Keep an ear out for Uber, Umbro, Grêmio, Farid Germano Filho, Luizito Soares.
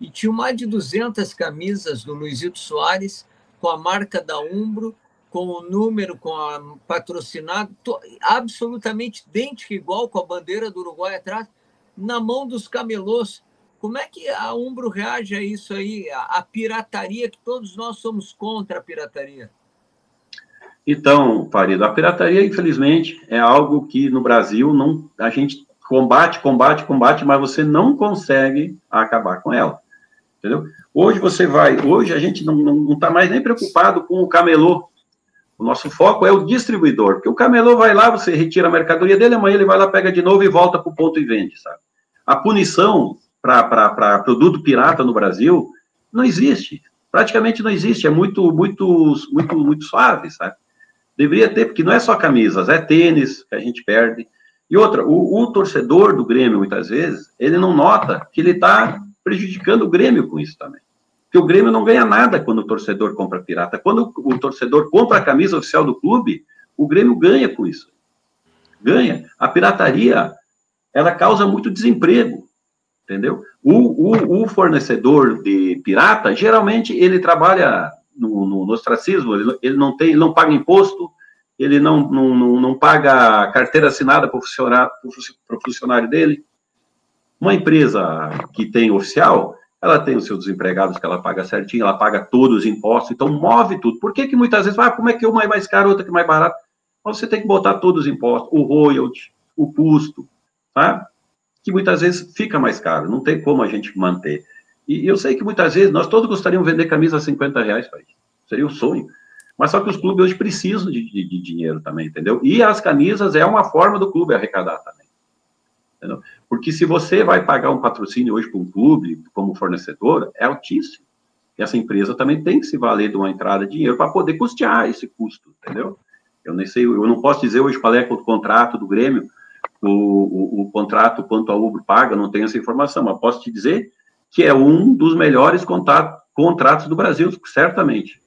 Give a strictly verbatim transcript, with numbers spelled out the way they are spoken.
e tinha mais de duzentas camisas do Luizito Soares com a marca da Umbro, com o número, com a patrocinado, absolutamente idêntica, igual, com a bandeira do Uruguai atrás, na mão dos camelôs. Como é que a Umbro reage a isso aí, a pirataria, que todos nós somos contra a pirataria? Então, Farid, a pirataria, infelizmente, é algo que no Brasil não, a gente combate, combate, combate, mas você não consegue acabar com ela, entendeu? Hoje você vai, hoje a gente não está mais nem preocupado com o camelô. O nosso foco é o distribuidor, porque o camelô vai lá, você retira a mercadoria dele, amanhã ele vai lá, pega de novo e volta para o ponto e vende, sabe? A punição para produto pirata no Brasil não existe, praticamente não existe, é muito, muito, muito, muito suave, sabe? Deveria ter, porque não é só camisas, é tênis que a gente perde. E outra, o, o torcedor do Grêmio, muitas vezes, ele não nota que ele está prejudicando o Grêmio com isso também. Porque o Grêmio não ganha nada quando o torcedor compra pirata. Quando o torcedor compra a camisa oficial do clube, o Grêmio ganha com isso. Ganha. A pirataria, ela causa muito desemprego, entendeu? O, o, o fornecedor de pirata, geralmente, ele trabalha no, no, no ostracismo, ele, ele, não tem, ele não paga imposto, ele não, não, não, não paga carteira assinada para o funcionário, pro funcionário dele. Uma empresa que tem oficial, ela tem os seus desempregados que ela paga certinho, ela paga todos os impostos, então move tudo. Por que que muitas vezes, ah, como é que uma é mais cara, outra que é mais barata? Mas você tem que botar todos os impostos, o royalty, o custo, tá? Que muitas vezes fica mais caro, não tem como a gente manter. E eu sei que muitas vezes, nós todos gostaríamos de vender camisa a cinquenta reais, pai. Seria um sonho. Mas só que os clubes hoje precisam de, de, de dinheiro também, entendeu? E as camisas é uma forma do clube arrecadar também, entendeu? Porque se você vai pagar um patrocínio hoje para um clube, como fornecedor, é altíssimo. E essa empresa também tem que se valer de uma entrada de dinheiro para poder custear esse custo, entendeu? Eu nem sei, eu não posso dizer hoje qual é o contrato do Grêmio, o, o, o contrato quanto a Uber paga, não tenho essa informação, mas posso te dizer que é um dos melhores contato, contratos do Brasil, certamente.